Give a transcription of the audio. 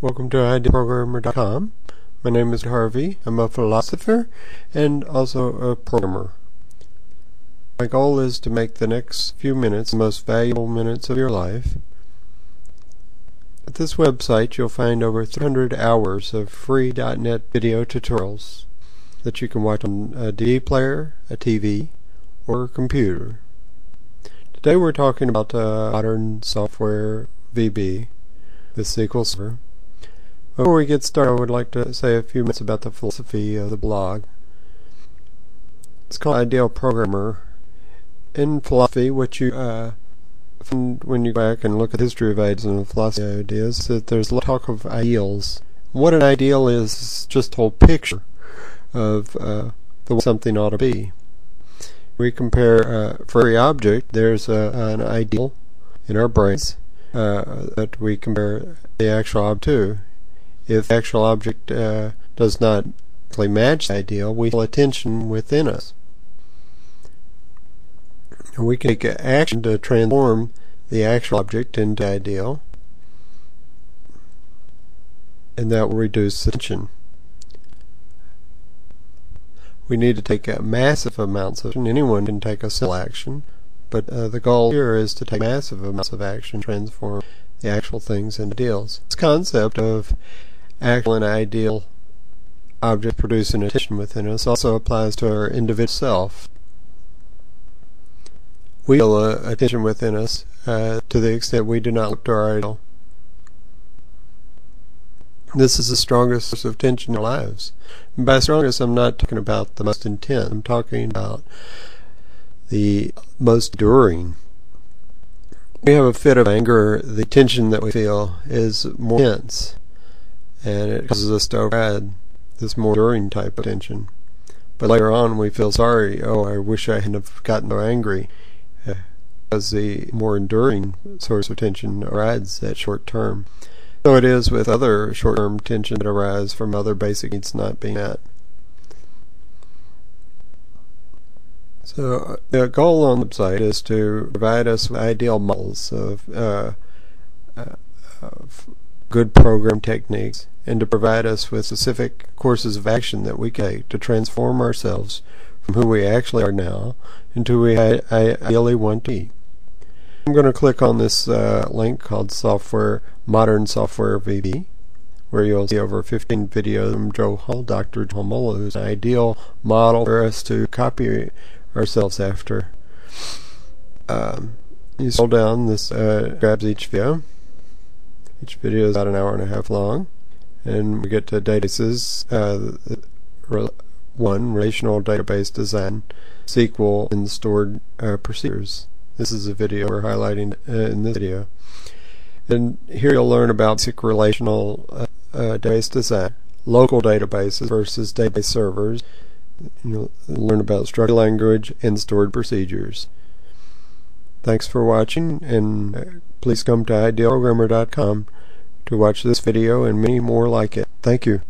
Welcome to IdealProgrammer.com. My name is Harvey. I'm a philosopher and also a programmer. My goal is to make the next few minutes the most valuable minutes of your life. At this website you'll find over 300 hours of free .NET video tutorials that you can watch on a DVD player, a TV, or a computer. Today we're talking about modern software VB with SQL Server. Before we get started, I would like to say a few minutes about the philosophy of the blog. It's called Ideal Programmer. In philosophy, what you find when you go back and look at the history of ideas and philosophy of ideas is that there's a lot of talk of ideals. What an ideal is just a whole picture of the way something ought to be. We compare for every object, there's an ideal in our brains that we compare the actual object to. If the actual object does not exactly match the ideal, we feel a tension within us. And we can take action to transform the actual object into the ideal, and that will reduce the tension. We need to take massive amounts of action. Anyone can take a simple action, but the goal here is to take massive amounts of action, transform the actual things into ideals. This concept of actual and ideal object producing a tension within us also applies to our individual self. We feel a tension within us to the extent we do not look to our ideal. This is the strongest source of tension in our lives. And by strongest, I'm not talking about the most intense. I'm talking about the most enduring. We have a fit of anger, the tension that we feel is more intense, and it causes us to override this more enduring type of tension. But later on we feel sorry, oh, I wish I hadn't have gotten so angry, because the more enduring source of tension arrives at short term. So it is with other short-term tension that arise from other basic needs not being met. So the goal on the website is to provide us with ideal models of good program techniques, and to provide us with specific courses of action that we can take to transform ourselves from who we actually are now into who we ideally want to be. I'm going to click on this link called Modern Software VB, where you'll see over 15 videos from Joe Hull, Dr. Jomola, who's an ideal model for us to copy ourselves after. You scroll down, this grabs each video. Each video is about an hour and a half long, and we get to databases. One, relational database design, SQL, and stored procedures. This is a video we're highlighting in this video. And here you'll learn about basic relational database design, local databases versus database servers. You'll learn about structured language and stored procedures. Thanks for watching, and please come to IdealProgrammer.com to watch this video and many more like it. Thank you.